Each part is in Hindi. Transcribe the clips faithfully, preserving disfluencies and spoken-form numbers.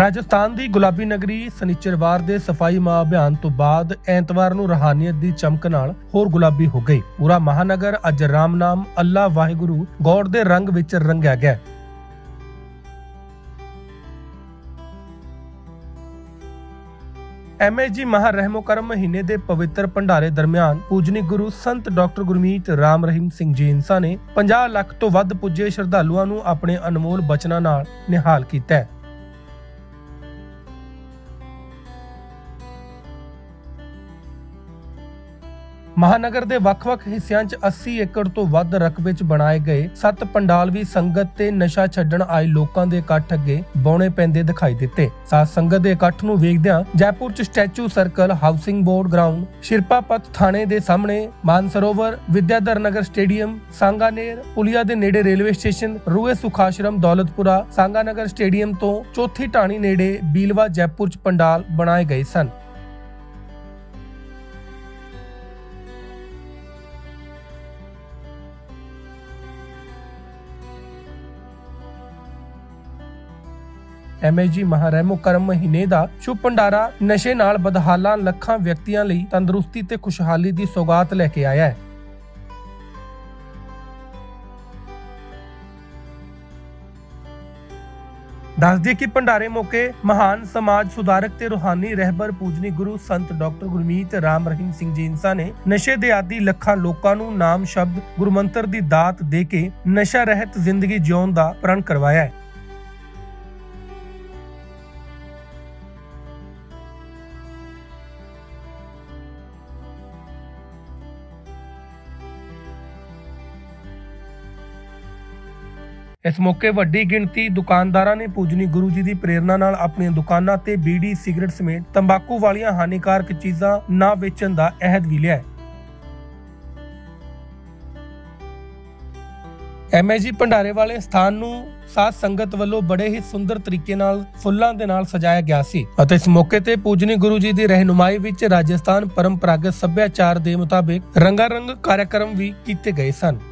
राजस्थान की गुलाबी नगरी सनीचरवार के सफाई माह अभियान तो बाद एतवार नूं रूहानियत की चमक नाल होर गुलाबी हो गई। पूरा महानगर अज राम नाम अल्लाह वाहिगुरू गौर दे रंग विच रंगिया गया। एमएसजी माह रहमोकरम महीने के पवित्र भंडारे दरमियान पूजनी गुरु संत डॉक्टर गुरमीत राम रहीम सिंह जी इंसा ने पचास लाख तो वध पुजे श्रद्धालुओं नूं अपने अनमोल बचनां नाल निहाल कीता है। महानगर के ਵੱਖ-ਵੱਖ हिस्सों च अस्सी एकड़ तो ਵੱਧ रकबे च बनाए गए सत्त पंडाल भी संगत ते नशा छड्डण आए लोकां दे इकट्ठ अगे बौणे पैंदे दिखाई दित्ते। साथ संगत दे इकट्ठ नूं वेखदियां जयपुर च statue circle, housing board ground, शिरपापत थाणे दे सामने, मानसरोवर, विद्याधर नगर स्टेडियम, सांगानेर पुलिया दे नेड़े रेलवे स्टेशन, रूए सुखाश्रम दौलतपुरा, सांगानगर स्टेडियम तो चौथी ढाणी नेड़े बीलवा जयपुर च पंडाल बनाए गए सन। एमएसजी माह रहमोकरम महीने दा शुभ भंडारा नशे नाल बदहालां लखां व्यक्तियां लई तंदरुस्ती ते खुशहाली दी सौगात लेके आया है। दस दिए कि भंडारे मौके महान समाज सुधारक ते रूहानी रहबर पूजनी गुरु संत डॉक्टर गुरमीत राम रहीम सिंह जी इंसा ने नशे दे आदि लखां लोकां नूं नाम शब्द गुरमंत्र दी दात दे के नशा रहत जिंदगी जिउण दा प्रण करवाया है। इस मौके वड्डी गिणती दुकानदारां ने पूजनी गुरु जी दी प्रेरणा नाल अपणीआं दुकानां ते बीड़ी सिगरेट समेत तंबाकू वालियां हानिकारक चीज़ां ना वेचण दा अहद भी लिया है। एमएसजी भंडारे वाले स्थान नूं साध संगत वल्लों बड़े ही सुंदर तरीके नाल फुल्लां दे नाल सजाया गया सी अते इस मौके ते पूजनी गुरु जी दी रहनुमाई विच राजस्थान परंपरागत सभ्याचार दे मुताबिक रंगारंग कार्यक्रम भी कीते गए सन।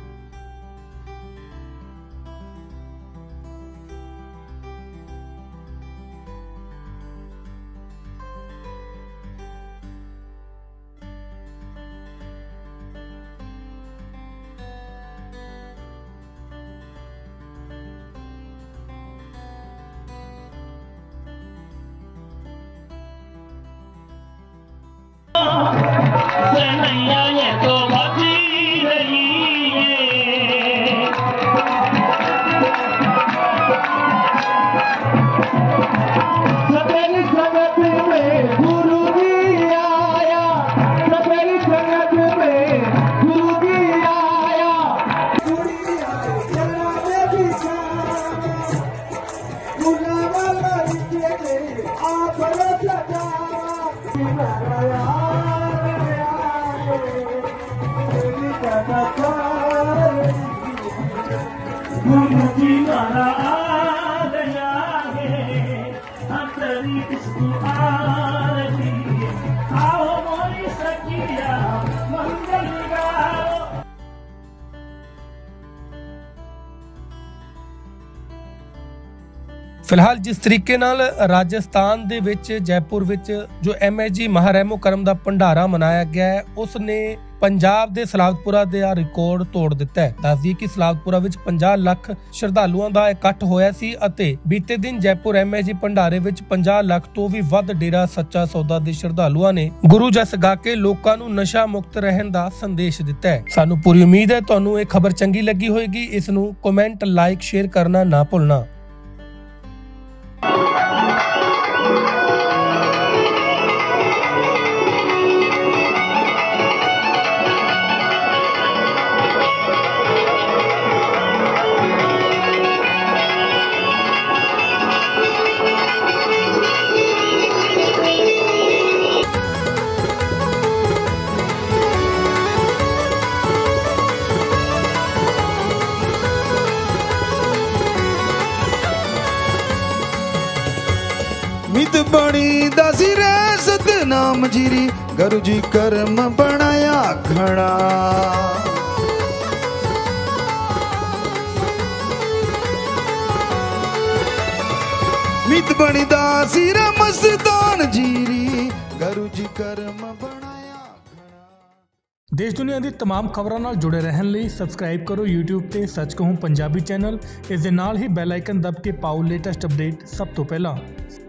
फिलहाल जिस तरीके नाल राजस्थान दे विच जयपुर विच जो एमएसजी माह रहमोकरम दा भंडारा मनाया गया है उसने पंजाब दे सलावतपुरा दा रिकॉर्ड तोड़ दिता है। दस दिए कि सलावतपुरा विच पचास लाख श्रद्धालुओं का इकट्ठ होया सी अते बीते दिन जयपुर एमएसजी भंडारे विच पचास लाख तो भी वध डेरा सच्चा सौदा दे श्रद्धालुओं ने गुरु जस गा के लोकां नूं नशा मुक्त रहन दा संदेश दिता है। सानू पूरी उम्मीद है तुहानू ये खबर चंगी लगी होएगी। इस नूं कमेंट, लाइक, शेयर करना ना भुलना। बड़ी दासी रे सतनाम जीरी गुरु जी कर्म बनाया घना मी गुरमीत बणी दासीर मस्तान जीरी गुरु जी करम बनाया। देश दुनिया दी तमाम खबरों नाल जुड़े रहने लई सबसक्राइब करो यूट्यूब ते सच कहूँ पंजाबी चैनल। इस दे नाल ही बैल आइकन दब के पाओ लेटेस्ट अपडेट सब तो पहला।